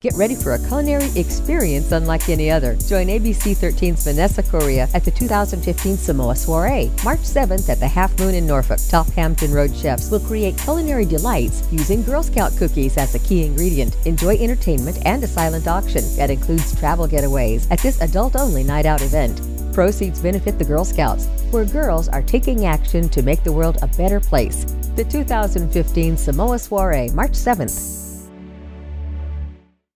Get ready for a culinary experience unlike any other. Join ABC 13's Vanessa Correa at the 2015 Samoa Soiree, March 7th at the Half Moone in Norfolk. Top Hampton Roads chefs will create culinary delights using Girl Scout cookies as a key ingredient. Enjoy entertainment and a silent auction that includes travel getaways at this adult-only night-out event. Proceeds benefit the Girl Scouts, where girls are taking action to make the world a better place. The 2015 Samoa Soiree, March 7th.